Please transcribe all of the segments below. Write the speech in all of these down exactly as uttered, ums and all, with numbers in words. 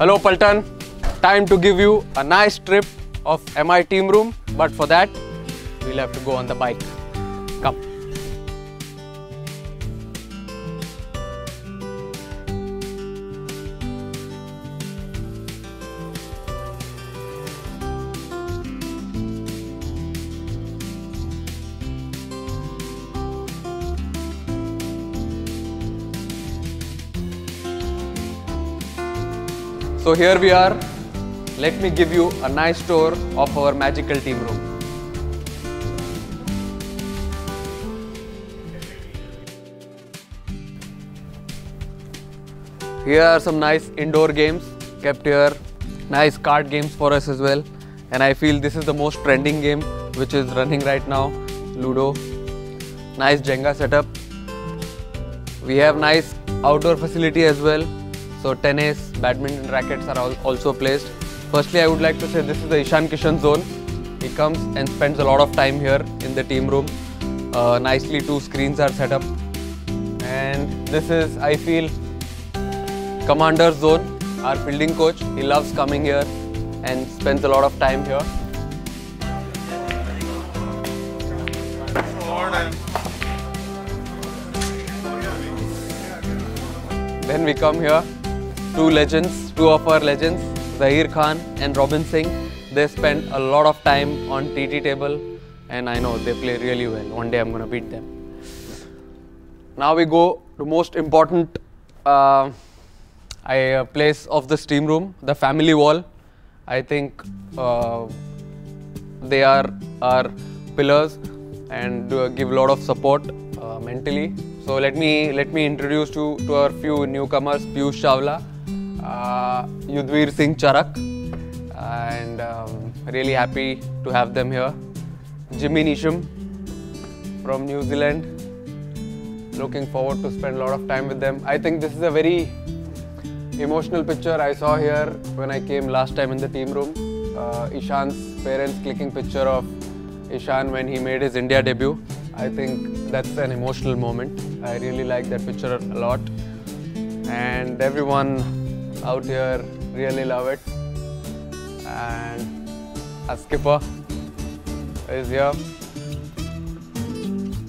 Hello Paltan, time to give you a nice trip of M I team room, but for that we'll have to go on the bike. Come. So here we are. Let me give you a nice tour of our magical team room. Here are some nice indoor games kept here. Nice card games for us as well. And I feel this is the most trending game which is running right now. Ludo. Nice Jenga setup. We have nice outdoor facility as well. So tennis, badminton rackets are also placed. Firstly, I would like to say this is the Ishan Kishan zone. He comes and spends a lot of time here in the team room. Uh, nicely two screens are set up. And this is, I feel, Commander's zone, our fielding coach. He loves coming here and spends a lot of time here. Then we come here. Two legends, two of our legends, Zaheer Khan and Robin Singh. They spend a lot of time on T T table and I know they play really well. One day I'm going to beat them. Now we go to most important uh, I, uh, place of this team room, the family wall. I think uh, they are our pillars and uh, give a lot of support uh, mentally. So let me, let me introduce you to our few newcomers, Piyush Chawla. Uh, Yudhvir Singh Chahal, and um, really happy to have them here. Jimmy Nishim from New Zealand, looking forward to spend a lot of time with them. I think this is a very emotional picture I saw here when I came last time in the team room. Uh, Ishan's parents clicking picture of Ishan when he made his India debut. I think that's an emotional moment. I really like that picture a lot. And everyone out here really love it. And a skipper is here.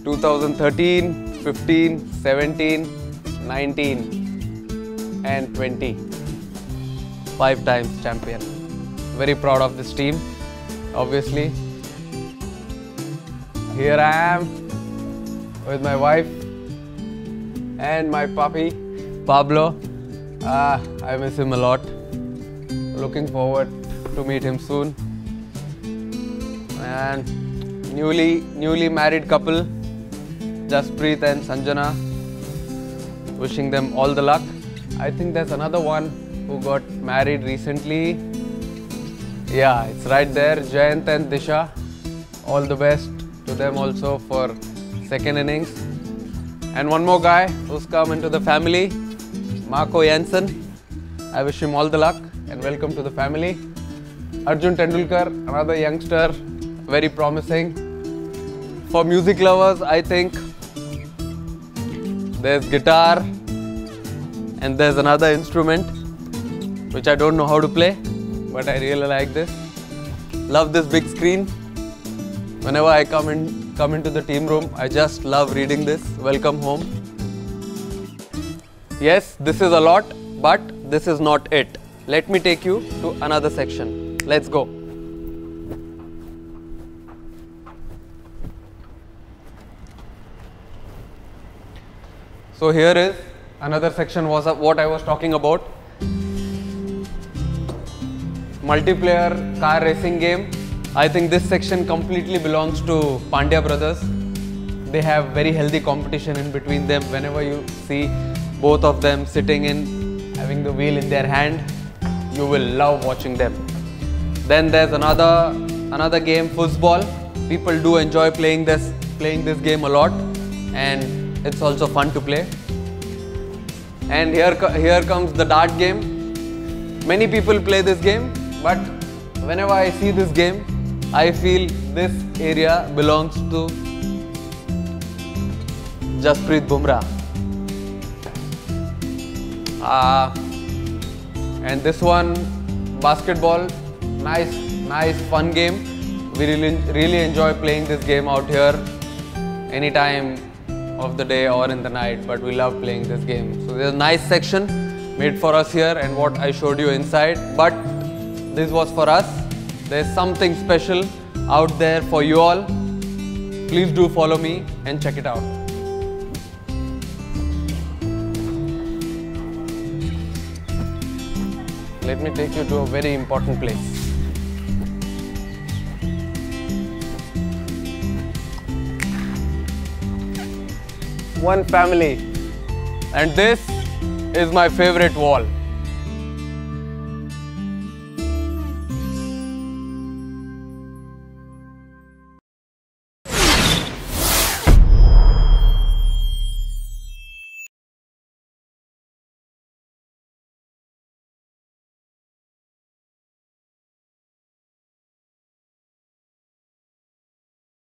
twenty thirteen, fifteen, seventeen, nineteen and twenty. Five times champion. Very proud of this team, obviously. Here I am with my wife and my puppy, Pablo. Ah, I miss him a lot. Looking forward to meet him soon. And newly, newly married couple, Jaspreet and Sanjana. Wishing them all the luck. I think there's another one who got married recently. Yeah, it's right there, Jayant and Disha. All the best to them also for second innings. And one more guy who's come into the family. Marco Jansen, I wish him all the luck and welcome to the family. Arjun Tendulkar, another youngster, very promising. For music lovers, I think there's guitar and there's another instrument which I don't know how to play, but I really like this. Love this big screen. Whenever I come in, come into the team room, I just love reading this. Welcome home. Yes, this is a lot, but this is not it. Let me take you to another section. Let's go. So here is another section was what I was talking about. Multiplayer car racing game. I think this section completely belongs to Pandya brothers. They have very healthy competition in between them whenever you see both of them sitting in, having the wheel in their hand. You will love watching them. Then there's another another game, foosball. People do enjoy playing this playing this game a lot, and it's also fun to play. And here here comes the dart game. Many people play this game, but whenever I see this game, I feel this area belongs to Jasprit Bumrah. Uh, And this one, basketball, nice, nice, fun game. We really, really enjoy playing this game out here, any time of the day or in the night. But we love playing this game. So there's a nice section made for us here, and what I showed you inside. But this was for us. There's something special out there for you all. Please do follow me and check it out. Let me take you to a very important place. One family. And this is my favorite wall.